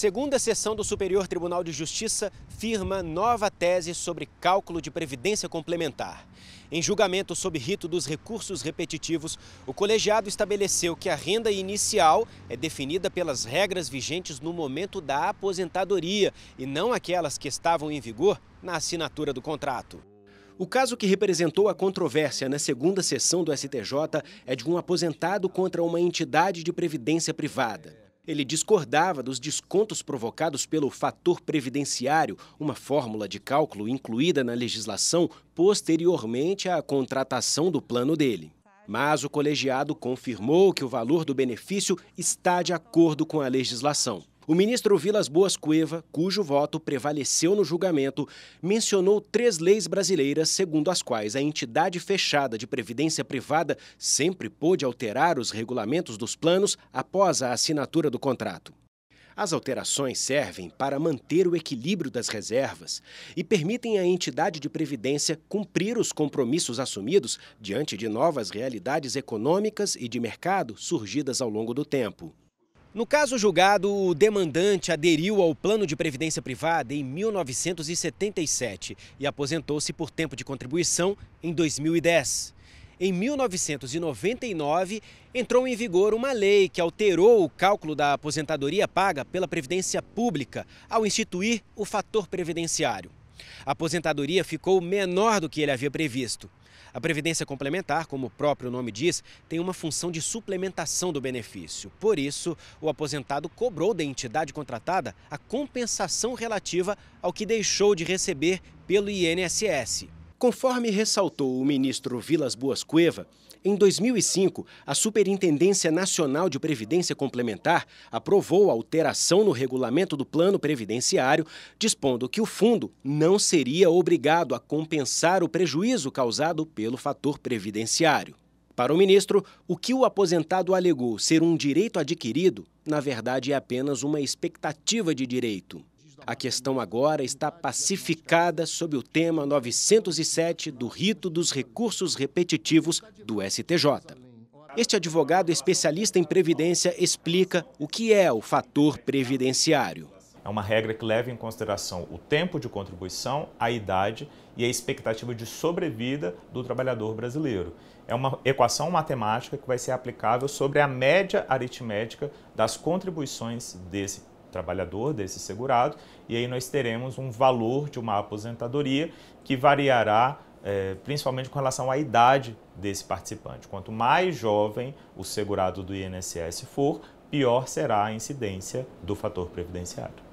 Segunda sessão do Superior Tribunal de Justiça firma nova tese sobre cálculo de previdência complementar. Em julgamento sob rito dos recursos repetitivos, o colegiado estabeleceu que a renda inicial é definida pelas regras vigentes no momento da aposentadoria e não aquelas que estavam em vigor na assinatura do contrato. O caso que representou a controvérsia na segunda sessão do STJ é de um aposentado contra uma entidade de previdência privada. Ele discordava dos descontos provocados pelo fator previdenciário, uma fórmula de cálculo incluída na legislação posteriormente à contratação do plano dele. Mas o colegiado confirmou que o valor do benefício está de acordo com a legislação. O ministro Vilas Boas Cueva, cujo voto prevaleceu no julgamento, mencionou 3 leis brasileiras segundo as quais a entidade fechada de previdência privada sempre pôde alterar os regulamentos dos planos após a assinatura do contrato. As alterações servem para manter o equilíbrio das reservas e permitem à entidade de previdência cumprir os compromissos assumidos diante de novas realidades econômicas e de mercado surgidas ao longo do tempo. No caso julgado, o demandante aderiu ao plano de previdência privada em 1977 e aposentou-se por tempo de contribuição em 2010. Em 1999, entrou em vigor uma lei que alterou o cálculo da aposentadoria paga pela Previdência Pública ao instituir o fator previdenciário. A aposentadoria ficou menor do que ele havia previsto. A previdência complementar, como o próprio nome diz, tem uma função de suplementação do benefício. Por isso, o aposentado cobrou da entidade contratada a compensação relativa ao que deixou de receber pelo INSS. Conforme ressaltou o ministro Vilas Boas Cueva, em 2005, a Superintendência Nacional de Previdência Complementar aprovou a alteração no regulamento do plano previdenciário, dispondo que o fundo não seria obrigado a compensar o prejuízo causado pelo fator previdenciário. Para o ministro, o que o aposentado alegou ser um direito adquirido, na verdade é apenas uma expectativa de direito. A questão agora está pacificada sob o tema 907 do rito dos recursos repetitivos do STJ. Este advogado especialista em previdência explica o que é o fator previdenciário. É uma regra que leva em consideração o tempo de contribuição, a idade e a expectativa de sobrevida do trabalhador brasileiro. É uma equação matemática que vai ser aplicável sobre a média aritmética das contribuições desse trabalhador, desse segurado, e aí nós teremos um valor de uma aposentadoria que variará principalmente com relação à idade desse participante. Quanto mais jovem o segurado do INSS for, pior será a incidência do fator previdenciário.